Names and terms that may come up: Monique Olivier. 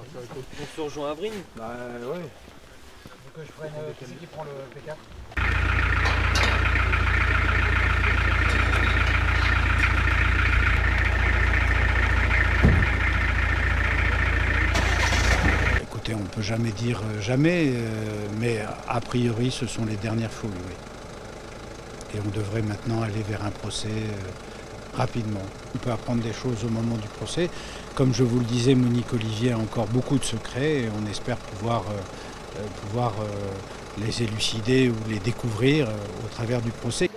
On se rejoint à Brine. Bah ouais. Faut que je prenne qui prend le P4. Écoutez, on ne peut jamais dire jamais, mais a priori ce sont les dernières fouilles, oui. Et on devrait maintenant aller vers un procès rapidement. On peut apprendre des choses au moment du procès. Comme je vous le disais, Monique Olivier a encore beaucoup de secrets et on espère pouvoir les élucider ou les découvrir au travers du procès.